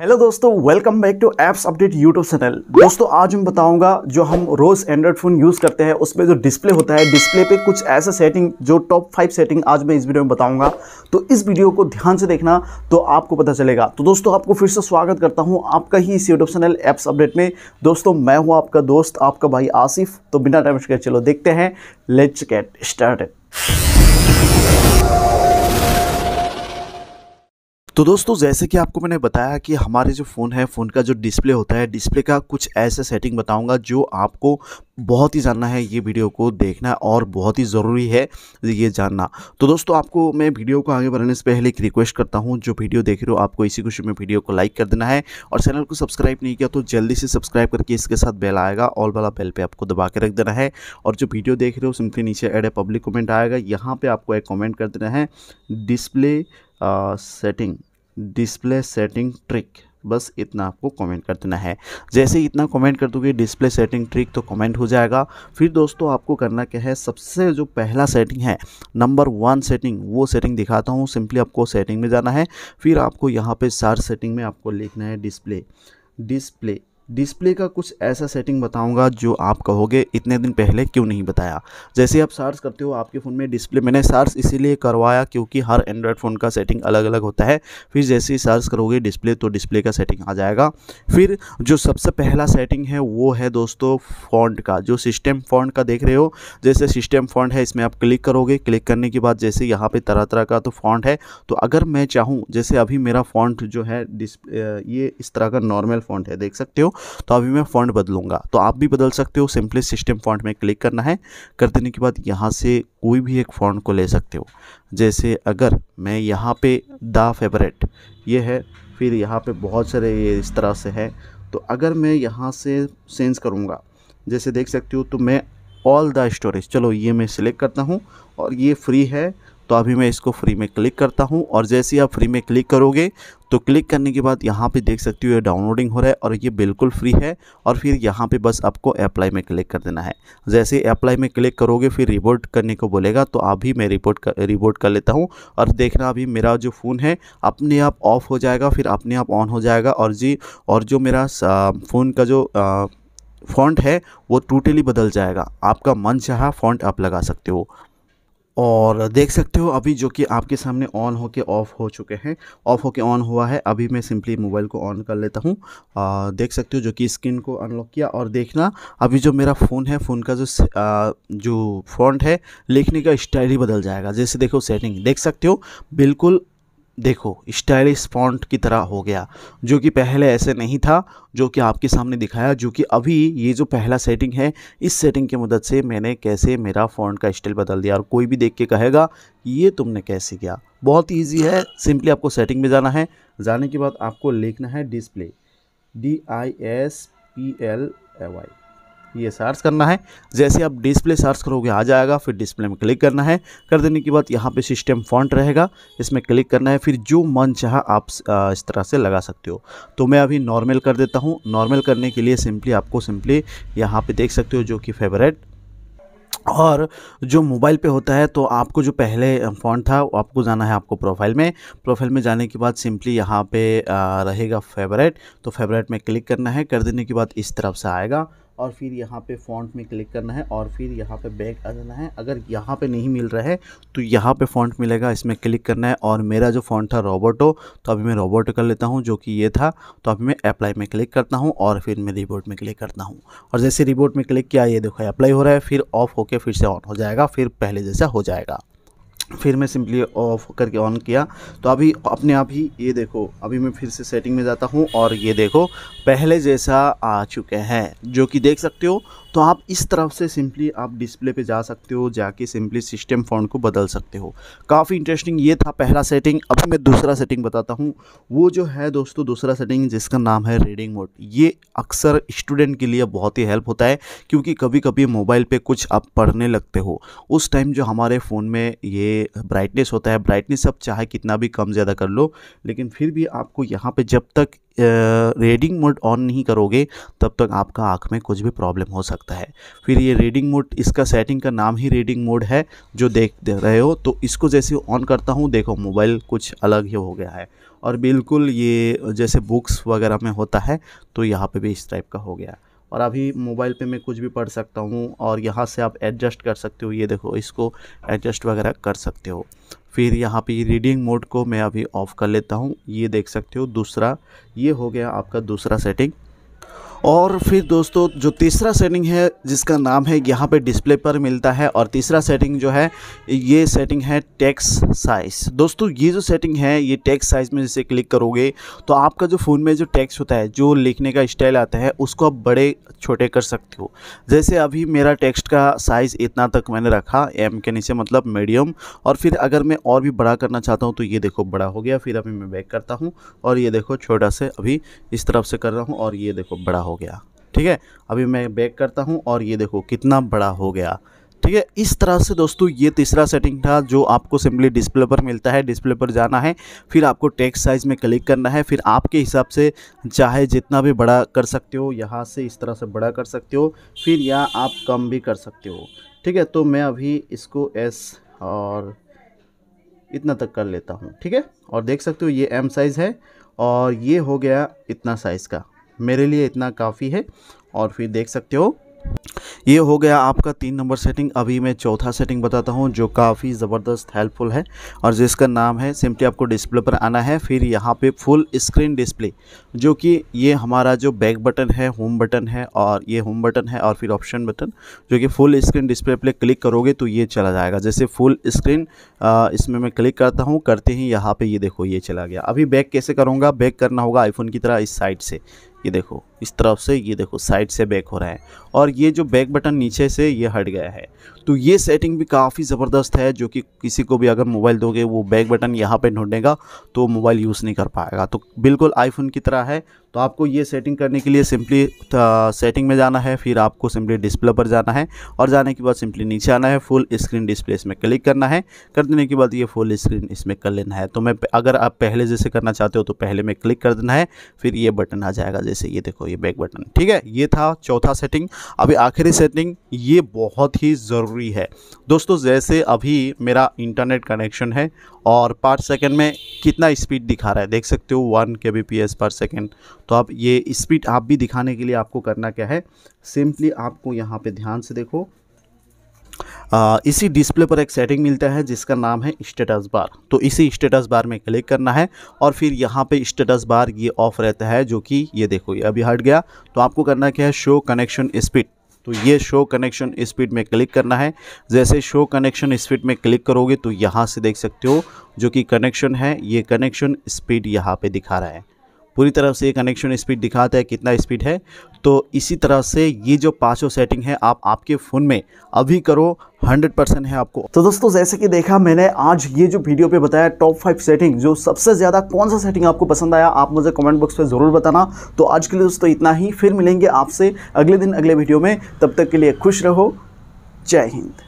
Hello दोस्तों, welcome back to apps update YouTube channel. दोस्तों आज मैं बताऊंगा जो हम रोज़ एंड्रॉयड फ़ोन यूज़ करते हैं उसमें जो डिस्प्ले होता है, डिस्प्ले पे कुछ ऐसा सेटिंग जो टॉप 5 सेटिंग आज मैं इस वीडियो में बताऊंगा। तो इस वीडियो को ध्यान से देखना तो आपको पता चलेगा। तो दोस्तों आपको फिर से स्वागत करता हूँ आपका ही इस यूट्यूब चैनल एप्स अपडेट में। दोस्तों मैं हूँ आपका दोस्त, आपका भाई आसिफ। तो बिना टाइम वेस्ट किए चलो देखते हैं, लेट्स गेट स्टार्टेड। तो दोस्तों जैसे कि आपको मैंने बताया कि हमारे जो फ़ोन है, फ़ोन का जो डिस्प्ले होता है, डिस्प्ले का कुछ ऐसे सेटिंग बताऊंगा जो आपको बहुत ही जानना है। ये वीडियो को देखना और बहुत ही ज़रूरी है ये जानना। तो दोस्तों आपको मैं वीडियो को आगे बढ़ाने से पहले एक रिक्वेस्ट करता हूँ, जो वीडियो देख रहे हो आपको इसी खुशी में वीडियो को लाइक कर देना है, और चैनल को सब्सक्राइब नहीं किया तो जल्दी से सब्सक्राइब करके इसके साथ बेल आएगा, ऑल वाला बेल पे आपको दबा के रख देना है। और जो वीडियो देख रहे हो सिंपली नीचे ऐड ए पब्लिक कमेंट आएगा, यहाँ पर आपको एक कॉमेंट कर देना है डिस्प्ले डिस्प्ले सेटिंग ट्रिक। बस इतना आपको कमेंट कर देना है। जैसे ही इतना कमेंट कर दोगे डिस्प्ले सेटिंग ट्रिक तो कमेंट हो जाएगा। फिर दोस्तों आपको करना क्या है, सबसे जो पहला सेटिंग है नंबर 1 सेटिंग, वो सेटिंग दिखाता हूँ। सिंपली आपको सेटिंग में जाना है, फिर आपको यहाँ पे सर्च सेटिंग में आपको लिखना है डिस्प्ले का कुछ ऐसा सेटिंग बताऊंगा जो आप कहोगे इतने दिन पहले क्यों नहीं बताया। जैसे आप सर्च करते हो आपके फ़ोन में डिस्प्ले, मैंने सर्च इसीलिए करवाया क्योंकि हर एंड्रॉयड फ़ोन का सेटिंग अलग अलग होता है। फिर जैसे ही सर्च करोगे डिस्प्ले तो डिस्प्ले का सेटिंग आ जाएगा। फिर जो सबसे पहला सेटिंग है वो है दोस्तों फ़ॉन्ट का, जो सिस्टम फ़ॉन्ट का देख रहे हो। जैसे सिस्टम फ़ॉन्ट है इसमें आप क्लिक करोगे, क्लिक करने के बाद जैसे यहाँ पर तरह तरह का तो फ़ॉन्ट है। तो अगर मैं चाहूँ, जैसे अभी मेरा फ़ॉन्ट जो है ये इस तरह का नॉर्मल फ़ॉन्ट है, देख सकते हो। तो अभी मैं फ़ॉन्ट बदलूंगा तो आप भी बदल सकते हो। सिंपली सिस्टम फ़ॉन्ट में क्लिक करना है, कर देने के बाद यहाँ से कोई भी एक फ़ॉन्ट को ले सकते हो। जैसे अगर मैं यहाँ पे द फेवरेट ये है, फिर यहाँ पे बहुत सारे ये इस तरह से है। तो अगर मैं यहाँ से चेंज करूँगा, जैसे देख सकते हो, तो मैं ऑल द स्टोरेज, चलो ये मैं सिलेक्ट करता हूँ और ये फ्री है तो अभी मैं इसको फ्री में क्लिक करता हूं। और जैसे ही आप फ्री में क्लिक करोगे तो क्लिक करने के बाद यहां पे देख सकते हो ये डाउनलोडिंग हो रहा है और ये बिल्कुल फ्री है। और फिर यहां पे बस आपको अप्लाई में क्लिक कर देना है। जैसे ही अप्लाई में क्लिक करोगे फिर रिपोर्ट करने को बोलेगा, तो अभी मैं रिपोर्ट कर लेता हूँ। और देखना अभी मेरा जो फ़ोन है अपने आप ऑफ हो जाएगा, फिर अपने आप ऑन हो जाएगा। और जो मेरा फ़ोन का जो फ़ॉन्ट है वो टोटली बदल जाएगा। आपका मन चाहा फ़ॉन्ट आप लगा सकते हो। और देख सकते हो अभी जो कि आपके सामने ऑन होके ऑफ़ हो चुके हैं, ऑफ़ होके ऑन हुआ है। अभी मैं सिंपली मोबाइल को ऑन कर लेता हूँ, देख सकते हो जो कि स्क्रीन को अनलॉक किया। और देखना अभी जो मेरा फ़ोन है, फ़ोन का जो फ़ॉन्ट है, लिखने का स्टाइल ही बदल जाएगा। जैसे देखो सेटिंग देख सकते हो, बिल्कुल देखो स्टाइलिश फ़ॉन्ट की तरह हो गया, जो कि पहले ऐसे नहीं था, जो कि आपके सामने दिखाया। जो कि अभी ये जो पहला सेटिंग है, इस सेटिंग की मदद से मैंने कैसे मेरा फ़ॉन्ट का स्टाइल बदल दिया। और कोई भी देख के कहेगा ये तुमने कैसे किया। बहुत ईजी है, सिंपली आपको सेटिंग में जाना है। जाने के बाद आपको लिखना है डिस्प्ले DISPLAY, ये सर्च करना है। जैसे आप डिस्प्ले सर्च करोगे आ जाएगा, फिर डिस्प्ले में क्लिक करना है। कर देने के बाद यहाँ पे सिस्टम फ़ॉन्ट रहेगा, इसमें क्लिक करना है। फिर जो मन चाहा आप इस तरह से लगा सकते हो। तो मैं अभी नॉर्मल कर देता हूँ। नॉर्मल करने के लिए सिंपली यहाँ पे देख सकते हो जो कि फेवरेट। और जो मोबाइल पे होता है तो आपको जो पहले फ़ॉन्ट था वो आपको जाना है, आपको प्रोफाइल में। प्रोफाइल में जाने के बाद सिंपली यहाँ पे रहेगा फेवरेट, तो फेवरेट में क्लिक करना है। कर देने के बाद इस तरफ से आएगा और फिर यहाँ पे फ़ॉन्ट में क्लिक करना है और फिर यहाँ पे बैक आ जाना है। अगर यहाँ पे नहीं मिल रहा है तो यहाँ पे फ़ॉन्ट मिलेगा, इसमें क्लिक करना है। और मेरा जो फ़ॉन्ट था रोबोटो, तो अभी मैं रोबोटो कर लेता हूँ, जो कि ये था। तो अभी मैं अप्लाई में क्लिक करता हूँ और फिर मैं रिबोट में क्लिक करता हूँ। और जैसे रिबोट में क्लिक किया ये देखो अप्लाई हो रहा है, फिर ऑफ होकर फिर से ऑन हो जाएगा, फिर पहले जैसा हो जाएगा। फिर मैं सिंपली ऑफ करके ऑन किया तो अभी अपने आप ही ये देखो, अभी मैं फिर से सेटिंग में जाता हूँ और ये देखो पहले जैसा आ चुके हैं, जो कि देख सकते हो। तो आप इस तरफ से सिंपली आप डिस्प्ले पे जा सकते हो, जाके सिंपली सिस्टम फ़ॉन्ट को बदल सकते हो। काफ़ी इंटरेस्टिंग ये था पहला सेटिंग। अभी मैं दूसरा सेटिंग बताता हूँ। वो जो है दोस्तों दूसरा सेटिंग जिसका नाम है रीडिंग मोड, ये अक्सर स्टूडेंट के लिए बहुत ही हेल्प होता है, क्योंकि कभी कभी मोबाइल पर कुछ आप पढ़ने लगते हो। उस टाइम जो हमारे फ़ोन में ये ब्राइटनेस होता है, ब्राइटनेस आप चाहे कितना भी कम ज़्यादा कर लो, लेकिन फिर भी आपको यहाँ पे जब तक रीडिंग मोड ऑन नहीं करोगे तब तक आपका आँख में कुछ भी प्रॉब्लम हो सकता है। फिर ये रीडिंग मोड, इसका सेटिंग का नाम ही रीडिंग मोड है, जो देख रहे हो। तो इसको जैसे ऑन करता हूँ देखो मोबाइल कुछ अलग ही हो गया है। और बिल्कुल ये जैसे बुक्स वगैरह में होता है तो यहाँ पे भी इस टाइप का हो गया। और अभी मोबाइल पे मैं कुछ भी पढ़ सकता हूँ और यहाँ से आप एडजस्ट कर सकते हो, ये देखो इसको एडजस्ट वगैरह कर सकते हो। फिर यहाँ पे रीडिंग मोड को मैं अभी ऑफ़ कर लेता हूँ, ये देख सकते हो। दूसरा ये हो गया आपका दूसरा सेटिंग। और फिर दोस्तों जो तीसरा सेटिंग है जिसका नाम है यहाँ पे डिस्प्ले पर मिलता है, और तीसरा सेटिंग जो है ये सेटिंग है टेक्स्ट साइज़। दोस्तों ये जो सेटिंग है ये टेक्स्ट साइज़ में जैसे क्लिक करोगे तो आपका जो फ़ोन में जो टेक्स्ट होता है, जो लिखने का स्टाइल आता है, उसको आप बड़े छोटे कर सकते हो। जैसे अभी मेरा टेक्स्ट का साइज़ इतना तक मैंने रखा, एम के नीचे मतलब मीडियम। और फिर अगर मैं और भी बड़ा करना चाहता हूँ तो ये देखो बड़ा हो गया। फिर अभी मैं बैक करता हूँ और ये देखो छोटा से अभी इस तरफ से कर रहा हूँ और ये देखो बड़ा हो गया। ठीक है, अभी मैं बैक करता हूं और ये देखो कितना बड़ा हो गया। ठीक है, इस तरह से दोस्तों ये तीसरा सेटिंग था जो आपको सिंपली डिस्प्ले पर मिलता है। डिस्प्ले पर जाना है, फिर आपको टेक्स्ट साइज़ में क्लिक करना है, फिर आपके हिसाब से चाहे जितना भी बड़ा कर सकते हो, यहाँ से इस तरह से बड़ा कर सकते हो, फिर या आप कम भी कर सकते हो। ठीक है, तो मैं अभी इसको एस और इतना तक कर लेता हूँ। ठीक है, और देख सकते हो ये एम साइज़ है और ये हो गया इतना साइज़ का, मेरे लिए इतना काफ़ी है। और फिर देख सकते हो ये हो गया आपका 3 नंबर सेटिंग। अभी मैं चौथा सेटिंग बताता हूँ जो काफ़ी ज़बरदस्त हेल्पफुल है और जिसका नाम है, सिंपली आपको डिस्प्ले पर आना है, फिर यहाँ पे फुल स्क्रीन डिस्प्ले, जो कि ये हमारा जो बैक बटन है, होम बटन है, और ये होम बटन है, और फिर ऑप्शन बटन, जो कि फुल स्क्रीन डिस्प्ले पर क्लिक करोगे तो ये चला जाएगा। जैसे फुल स्क्रीन इसमें मैं क्लिक करता हूँ, करते ही यहाँ पर ये देखो ये चला गया। अभी बैक कैसे करूँगा, बैक करना होगा आईफोन की तरह इस साइड से, ये देखो इस तरफ से, ये देखो साइड से बैक हो रहा है, और ये जो बैक बटन नीचे से ये हट गया है। तो ये सेटिंग भी काफ़ी ज़बरदस्त है जो कि किसी को भी अगर मोबाइल दोगे वो बैक बटन यहाँ पे ढूंढेगा तो मोबाइल यूज़ नहीं कर पाएगा। तो बिल्कुल आईफोन की तरह है। तो आपको ये सेटिंग करने के लिए सिंपली सेटिंग में जाना है, फिर आपको सिंपली डिस्प्ले पर जाना है, और जाने के बाद सिंपली नीचे आना है, फुल स्क्रीन डिस्प्ले इसमें क्लिक करना है, कर देने के बाद ये फुल स्क्रीन इसमें कर लेना है। तो मैं अगर आप पहले जैसे करना चाहते हो तो पहले में क्लिक कर देना है, फिर ये बटन आ जाएगा, जैसे ये देखो ये बैक बटन। ठीक है, ये था चौथा सेटिंग। अभी आखिरी सेटिंग, ये बहुत ही ज़रूरी है दोस्तों। जैसे अभी मेरा इंटरनेट कनेक्शन है और पर सेकंड में कितना स्पीड दिखा रहा है देख सकते हो, 1 kbps/s। तो आप ये स्पीड आप भी दिखाने के लिए आपको करना क्या है, सिंपली आपको यहाँ पे ध्यान से देखो, इसी डिस्प्ले पर एक सेटिंग मिलता है जिसका नाम है स्टेटस बार। तो इसी स्टेटस बार में क्लिक करना है और फिर यहाँ पे स्टेटस बार ये ऑफ रहता है, जो कि ये देखो ये अभी हट गया। तो आपको करना क्या है, शो कनेक्शन स्पीड। तो ये शो कनेक्शन स्पीड में क्लिक करना है। जैसे शो कनेक्शन स्पीड में क्लिक करोगे तो यहाँ से देख सकते हो जो कि कनेक्शन है, ये कनेक्शन स्पीड यहाँ पे दिखा रहा है, पूरी तरह से ये कनेक्शन स्पीड दिखाता है कितना स्पीड है। तो इसी तरह से ये जो 5 सेटिंग है आप आपके फ़ोन में अभी करो, 100% है आपको। तो दोस्तों जैसे कि देखा मैंने आज ये जो वीडियो पे बताया टॉप 5 सेटिंग, जो सबसे ज़्यादा कौन सा सेटिंग आपको पसंद आया आप मुझे कमेंट बॉक्स पे ज़रूर बताना। तो आज के लिए दोस्तों इतना ही, फिर मिलेंगे आपसे अगले दिन अगले वीडियो में। तब तक के लिए खुश रहो, जय हिंद।